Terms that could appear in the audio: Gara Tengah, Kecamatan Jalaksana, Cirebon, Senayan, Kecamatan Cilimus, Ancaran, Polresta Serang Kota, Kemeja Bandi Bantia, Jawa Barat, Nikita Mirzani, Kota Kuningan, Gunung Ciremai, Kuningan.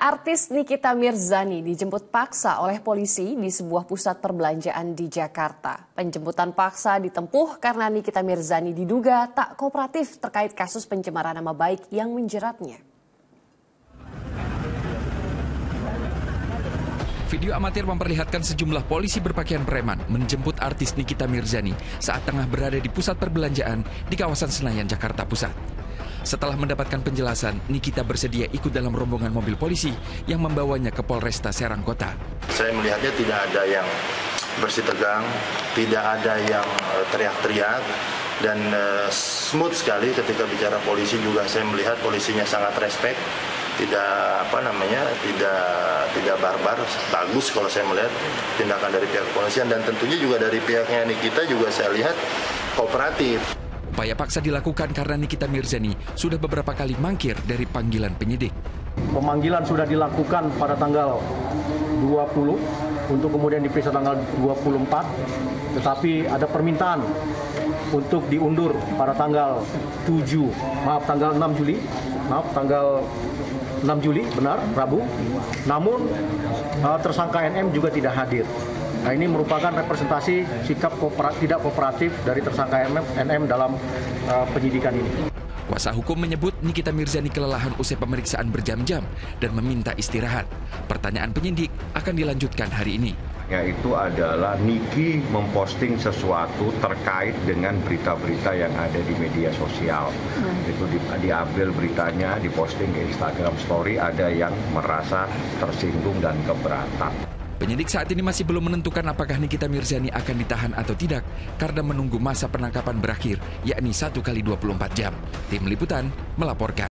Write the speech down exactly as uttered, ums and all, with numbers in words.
Artis Nikita Mirzani dijemput paksa oleh polisi di sebuah pusat perbelanjaan di Jakarta. Penjemputan paksa ditempuh karena Nikita Mirzani diduga tak kooperatif terkait kasus pencemaran nama baik yang menjeratnya. Video amatir memperlihatkan sejumlah polisi berpakaian preman menjemput artis Nikita Mirzani saat tengah berada di pusat perbelanjaan di kawasan Senayan, Jakarta Pusat. Setelah mendapatkan penjelasan, Nikita bersedia ikut dalam rombongan mobil polisi yang membawanya ke Polresta Serang Kota. Saya melihatnya tidak ada yang bersih tegang, tidak ada yang teriak-teriak, dan smooth sekali ketika bicara polisi juga. Saya melihat polisinya sangat respek, tidak apa namanya, tidak tidak barbar, bagus kalau saya melihat tindakan dari pihak kepolisian, dan tentunya juga dari pihaknya Nikita juga saya lihat kooperatif. Upaya paksa dilakukan karena Nikita Mirzani sudah beberapa kali mangkir dari panggilan penyidik. Pemanggilan sudah dilakukan pada tanggal dua puluh untuk kemudian diperiksa tanggal dua puluh empat, tetapi ada permintaan untuk diundur pada tanggal tujuh, maaf tanggal enam Juli, maaf tanggal enam Juli, benar, Rabu. Namun tersangka N M juga tidak hadir. Nah, ini merupakan representasi sikap kooperatif, tidak kooperatif dari tersangka N M dalam uh, penyidikan ini. Kuasa hukum menyebut Nikita Mirzani kelelahan usai pemeriksaan berjam-jam dan meminta istirahat. Pertanyaan penyidik akan dilanjutkan hari ini. Yaitu adalah Niki memposting sesuatu terkait dengan berita-berita yang ada di media sosial. Hmm. Itu di, diambil beritanya, diposting ke Instagram Story, ada yang merasa tersinggung dan keberatan. Penyidik saat ini masih belum menentukan apakah Nikita Mirzani akan ditahan atau tidak karena menunggu masa penangkapan berakhir, yakni satu kali dua puluh empat jam. Tim Liputan melaporkan.